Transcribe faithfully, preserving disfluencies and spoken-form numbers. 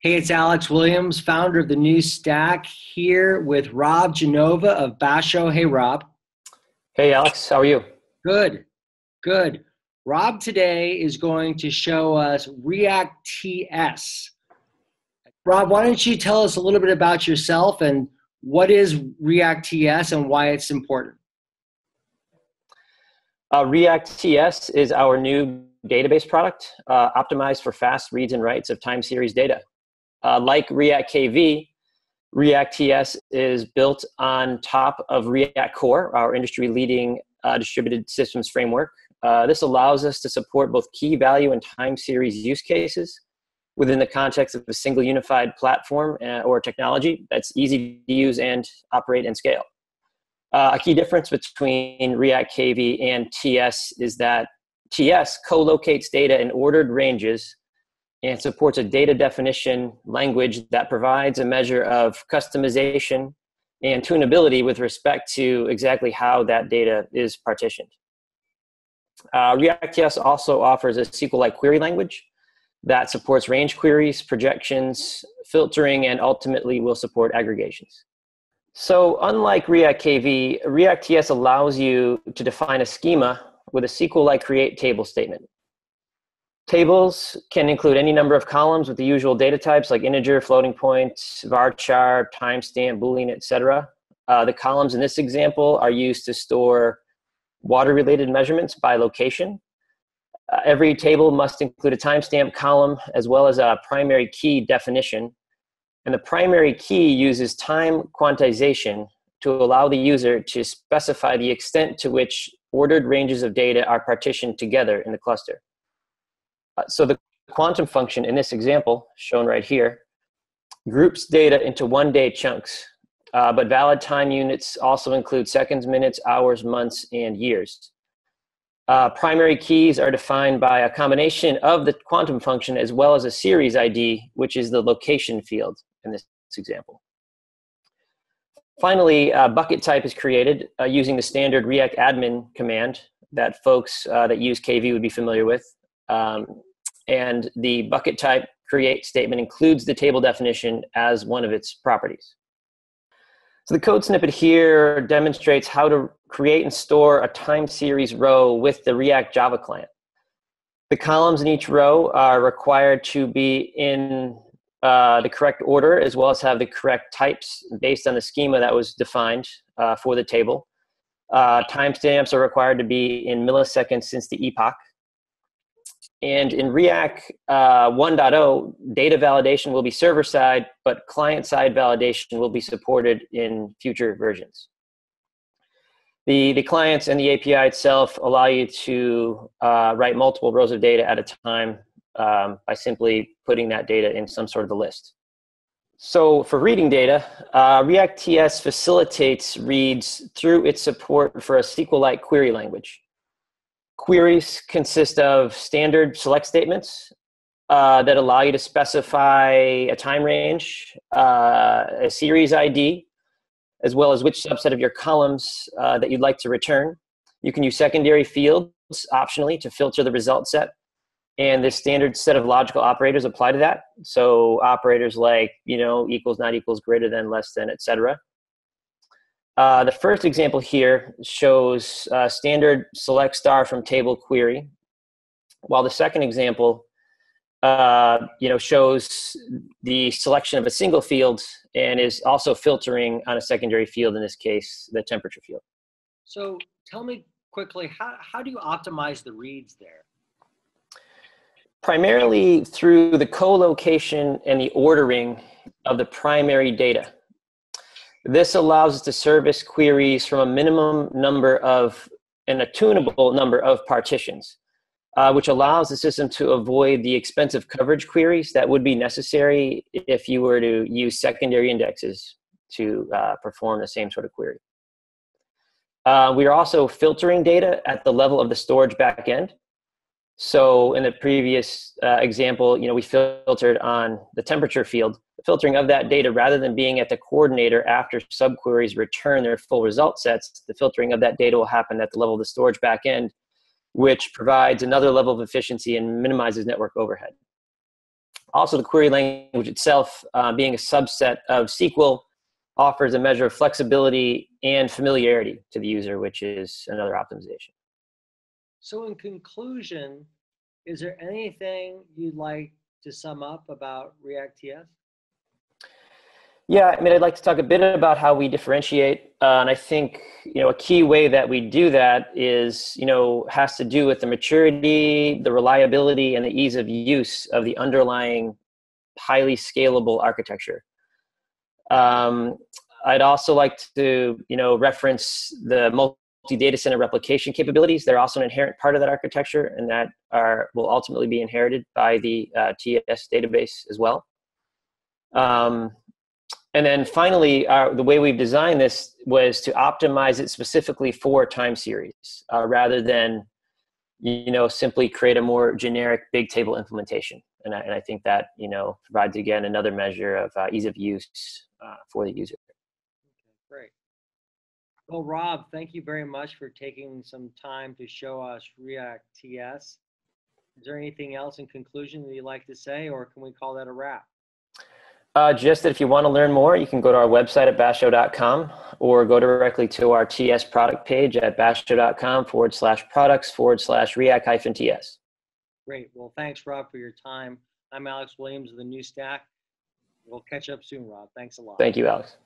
Hey, it's Alex Williams, founder of The New Stack, here with Rob Genova of Basho. Hey, Rob. Hey, Alex. How are you? Good. Good. Rob today is going to show us Riak T S. Rob, why don't you tell us a little bit about yourself and what is Riak T S and why it's important? Uh, Riak T S is our new database product uh, optimized for fast reads and writes of time series data. Uh, like Riak K V, Riak T S is built on top of Riak Core, our industry-leading uh, distributed systems framework. Uh, this allows us to support both key value and time series use cases within the context of a single unified platform or technology that's easy to use and operate and scale. Uh, a key difference between Riak K V and T S is that T S co-locates data in ordered ranges and supports a data definition language that provides a measure of customization and tunability with respect to exactly how that data is partitioned. Uh, Riak T S also offers a S Q L-like query language that supports range queries, projections, filtering, and ultimately will support aggregations. So unlike Riak K V, Riak T S allows you to define a schema with a S Q L-like create table statement. Tables can include any number of columns with the usual data types like integer, floating point, varchar, timestamp, boolean, et cetera. Uh, the columns in this example are used to store water-related measurements by location. Uh, every table must include a timestamp column as well as a primary key definition. And the primary key uses time quantization to allow the user to specify the extent to which ordered ranges of data are partitioned together in the cluster. Uh, so the quantum function in this example, shown right here, groups data into one-day chunks, uh, but valid time units also include seconds, minutes, hours, months, and years. Uh, primary keys are defined by a combination of the quantum function as well as a series I D, which is the location field in this example. Finally, uh, bucket type is created uh, using the standard Riak admin command that folks uh, that use K V would be familiar with. Um, and the bucket type create statement includes the table definition as one of its properties. So the code snippet here demonstrates how to create and store a time series row with the Riak Java client. The columns in each row are required to be in Uh, the correct order as well as have the correct types based on the schema that was defined uh, for the table. Uh, timestamps are required to be in milliseconds since the epoch. And in Riak uh, one point oh, data validation will be server-side, but client-side validation will be supported in future versions. The, the clients and the A P I itself allow you to uh, write multiple rows of data at a time Um, by simply putting that data in some sort of a list. So for reading data, uh, Riak T S facilitates reads through its support for a S Q L-like query language. Queries consist of standard select statements uh, that allow you to specify a time range, uh, a series I D, as well as which subset of your columns uh, that you'd like to return. You can use secondary fields optionally to filter the result set. And this standard set of logical operators apply to that. So operators like, you know, equals, not equals, greater than, less than, et cetera. Uh, the first example here shows uh, standard select star from table query, while the second example, uh, you know, shows the selection of a single field and is also filtering on a secondary field, in this case, the temperature field. So tell me quickly, how, how do you optimize the reads there? Primarily through the co-location and the ordering of the primary data. This allows us to service queries from a minimum number of and a tunable number of partitions, uh, which allows the system to avoid the expensive coverage queries that would be necessary if you were to use secondary indexes to uh, perform the same sort of query. Uh, we are also filtering data at the level of the storage backend. So in the previous uh, example, you know, we filtered on the temperature field. The filtering of that data, rather than being at the coordinator after subqueries return their full result sets, the filtering of that data will happen at the level of the storage backend, which provides another level of efficiency and minimizes network overhead. Also, the query language itself, uh, being a subset of S Q L, offers a measure of flexibility and familiarity to the user, which is another optimization. So in conclusion, is there anything you'd like to sum up about Riak T S? Yeah, I mean, I'd like to talk a bit about how we differentiate. Uh, and I think, you know, a key way that we do that is, you know, has to do with the maturity, the reliability, and the ease of use of the underlying highly scalable architecture. Um, I'd also like to, you know, reference the multi-data center replication capabilities. They're also an inherent part of that architecture, and that are, will ultimately be inherited by the uh, T S database as well. Um, And then finally, our, the way we've designed this was to optimize it specifically for time series, uh, rather than, you know, simply create a more generic big table implementation. And I, and I think that, you know, provides, again, another measure of uh, ease of use uh, for the user. Okay, great. Well, Rob, thank you very much for taking some time to show us Riak T S. Is there anything else in conclusion that you'd like to say, or can we call that a wrap? Uh, just that if you want to learn more, you can go to our website at basho dot com or go directly to our T S product page at basho dot com forward slash products forward slash Riak hyphen T S. Great. Well, thanks, Rob, for your time. I'm Alex Williams of The New Stack. We'll catch up soon, Rob. Thanks a lot. Thank you, Alex.